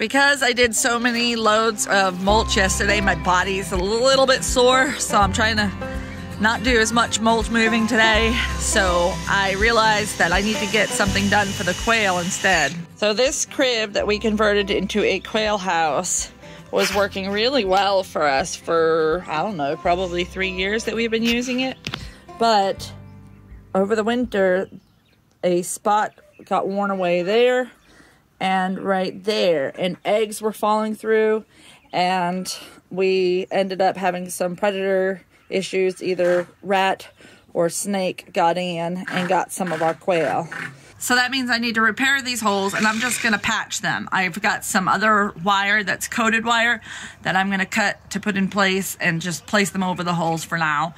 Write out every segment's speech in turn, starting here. Because I did so many loads of mulch yesterday, my body's a little bit sore, so I'm trying to not do as much mulch moving today. So I realized that I need to get something done for the quail instead. So this crib that we converted into a quail house was working really well for us for, I don't know, probably 3 years that we've been using it. But over the winter, a spot got worn away there and right there, and eggs were falling through, and we ended up having some predator issues. Either rat or snake got in and got some of our quail. So that means I need to repair these holes, and I'm just gonna patch them. I've got some other wire that's coated wire that I'm gonna cut to put in place and just place them over the holes for now.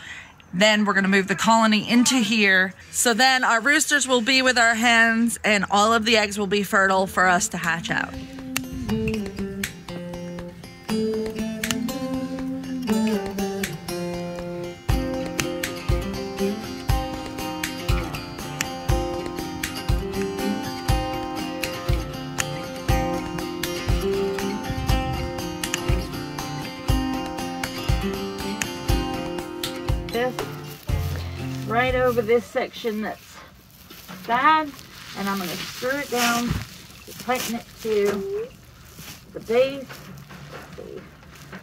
Then we're gonna move the colony into here. So then our roosters will be with our hens, and all of the eggs will be fertile for us to hatch out. Right over this section that's bad, and I'm going to screw it down, tighten it to the base.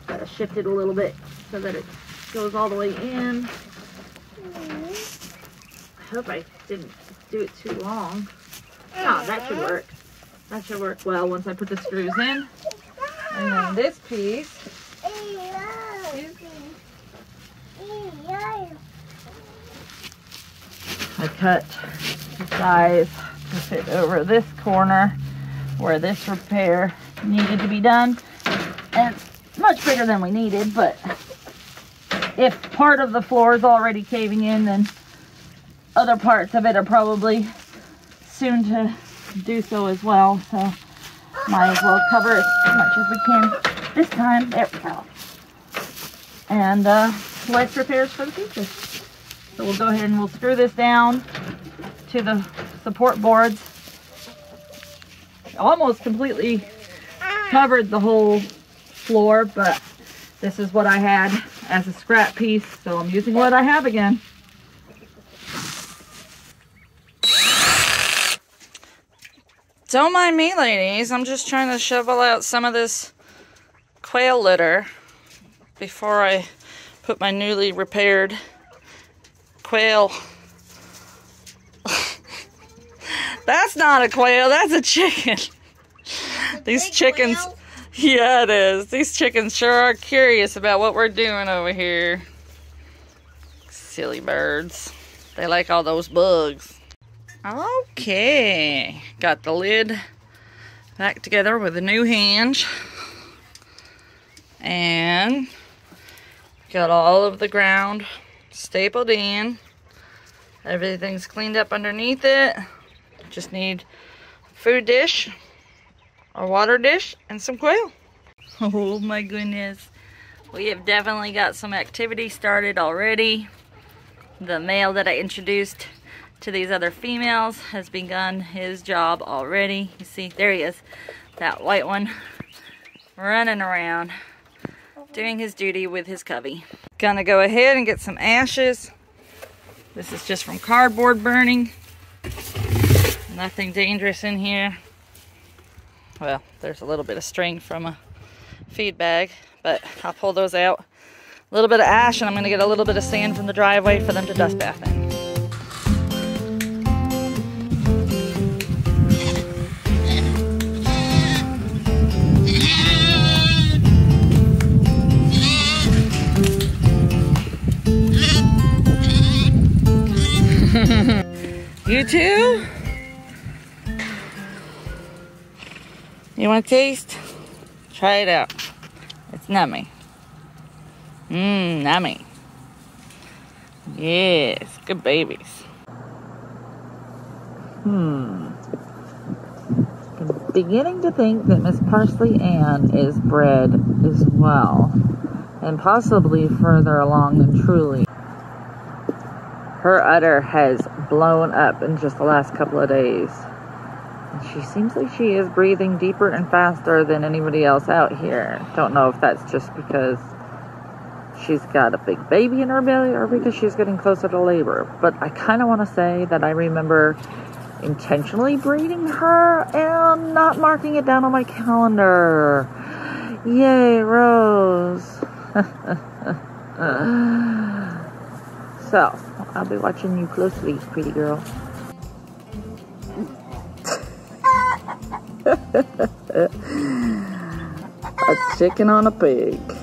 Gotta shift it a little bit so that it goes all the way in. I hope I didn't do it too long. Oh, that should work. That should work well once I put the screws in. And then this piece. I cut the size to fit over this corner where this repair needed to be done. And it's much bigger than we needed, but if part of the floor is already caving in, then other parts of it are probably soon to do so as well. So might as well cover it as much as we can this time. There we go. And select repairs for the future. So we'll go ahead and we'll screw this down to the support boards. Almost completely covered the whole floor, but this is what I had as a scrap piece, so I'm using what I have again. Don't mind me, ladies. I'm just trying to shovel out some of this quail litter before I put my newly repaired quail. That's not a quail, that's a chicken. These chickens, quail? Yeah it is. These chickens sure are curious about what we're doing over here. Silly birds. They like all those bugs. Okay, got the lid back together with a new hinge. And got all of the ground stapled in. Everything's cleaned up underneath it. Just need a food dish, a water dish, and some quail. Oh my goodness. We have definitely got some activity started already. The male that I introduced to these other females has begun his job already. You see, there he is. That white one running around, doing his duty with his cubby. Gonna go ahead and get some ashes. This is just from cardboard burning. Nothing dangerous in here. Well, there's a little bit of string from a feed bag, but I'll pull those out. A little bit of ash, and I'm gonna get a little bit of sand from the driveway for them to dust bath in. You too? You want a taste? Try it out. It's nummy. Mmm, nummy. Yes, good babies. I'm beginning to think that Miss Parsley Ann is bred as well, and possibly further along than Truly. Her udder has blown up in just the last couple of days. She seems like she is breathing deeper and faster than anybody else out here. Don't know if that's just because she's got a big baby in her belly or because she's getting closer to labor. But I kind of want to say that I remember intentionally breeding her and not marking it down on my calendar. Yay, Rose. So, I'll be watching you closely, pretty girl. A chicken on a pig.